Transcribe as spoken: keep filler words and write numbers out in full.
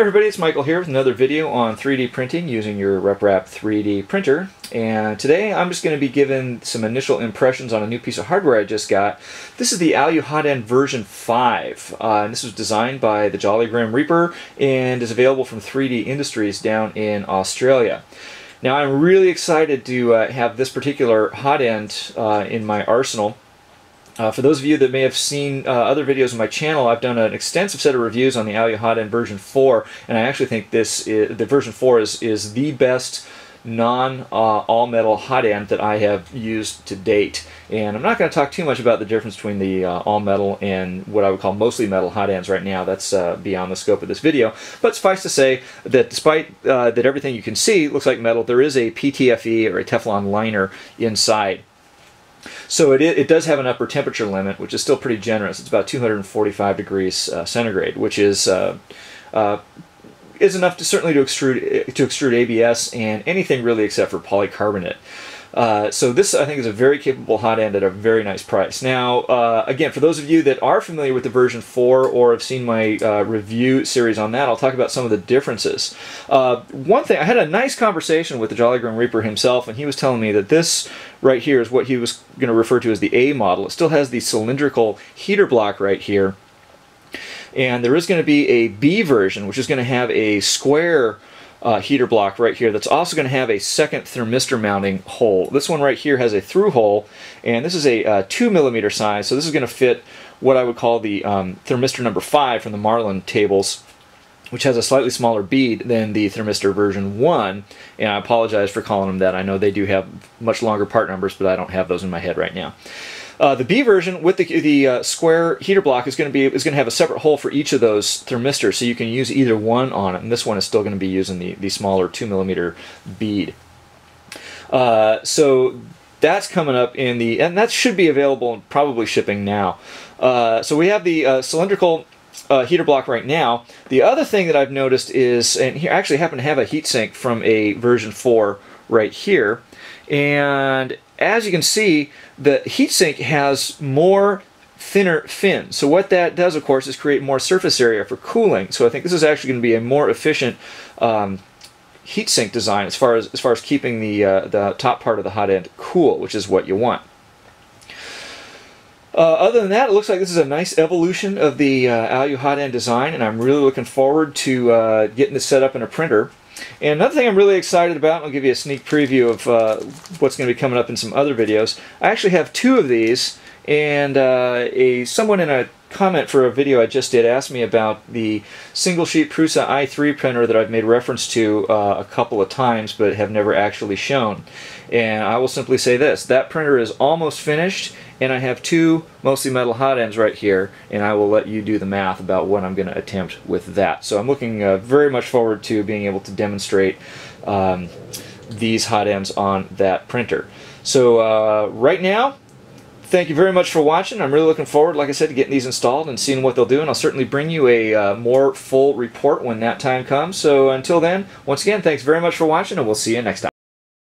Hi everybody, it's Michael here with another video on three D printing using your RepRap three D printer, and today I'm just going to be giving some initial impressions on a new piece of hardware I just got. This is the Aluhotendv version five, uh, and this was designed by the Jolly Grim Reaper and is available from three D Industries down in Australia. Now I'm really excited to uh, have this particular hot end uh, in my arsenal. Uh, for those of you that may have seen uh, other videos on my channel, I've done an extensive set of reviews on the Aluhotendv version four, and I actually think this is, the version four is, is the best non uh, all-metal hot end that I have used to date. And I'm not going to talk too much about the difference between the uh, all-metal and what I would call mostly metal hot ends right now. That's uh, beyond the scope of this video. But suffice to say that despite uh, that everything you can see looks like metal, there is a P T F E or a Teflon liner inside. So it, it does have an upper temperature limit, which is still pretty generous. It's about two hundred forty-five degrees uh, centigrade, which is uh, uh, is enough to certainly to extrude to extrude A B S and anything really except for polycarbonate. Uh, so this, I think, is a very capable hot end at a very nice price. Now, uh, again, for those of you that are familiar with the version four or have seen my uh, review series on that, I'll talk about some of the differences. Uh, one thing, I had a nice conversation with the Jolly Grim Reaper himself, and he was telling me that this right here is what he was going to refer to as the A model. It still has the cylindrical heater block right here. And there is going to be a B version, which is going to have a square Uh, heater block right here that's also going to have a second thermistor mounting hole. This one right here has a through hole, and this is a uh, two millimeter size, so this is going to fit what I would call the um, thermistor number five from the Marlin tables, which has a slightly smaller bead than the thermistor version one, and I apologize for calling them that. I know they do have much longer part numbers, but I don't have those in my head right now. Uh, the B version with the, the uh, square heater block is going to be is going to have a separate hole for each of those thermistors, so you can use either one on it. And this one is still going to be using the the smaller two millimeter bead. Uh, so that's coming up in the and that should be available and probably shipping now. Uh, so we have the uh, cylindrical Uh, heater block right now. The other thing that I've noticed is, and here I actually happen to have a heatsink from a version four right here, and as you can see, the heatsink has more thinner fins. So what that does, of course, is create more surface area for cooling. So I think this is actually going to be a more efficient um, heatsink design as far as as far as keeping the uh, the top part of the hot end cool, which is what you want. Uh, other than that, it looks like this is a nice evolution of the uh, Aluhotendv design, and I'm really looking forward to uh, getting this set up in a printer. And another thing I'm really excited about, and I'll give you a sneak preview of uh, what's going to be coming up in some other videos. I actually have two of these, and uh, a someone in a comment for a video I just did asked me about the single sheet Prusa i three printer that I've made reference to uh, a couple of times but have never actually shown. And I will simply say this: that printer is almost finished, and I have two mostly metal hot ends right here, and I will let you do the math about what I'm going to attempt with that. So I'm looking uh, very much forward to being able to demonstrate um, these hot ends on that printer. So uh, right now, thank you very much for watching. I'm really looking forward, like I said, to getting these installed and seeing what they'll do, and I'll certainly bring you a uh, more full report when that time comes. So until then, once again, thanks very much for watching, and we'll see you next time.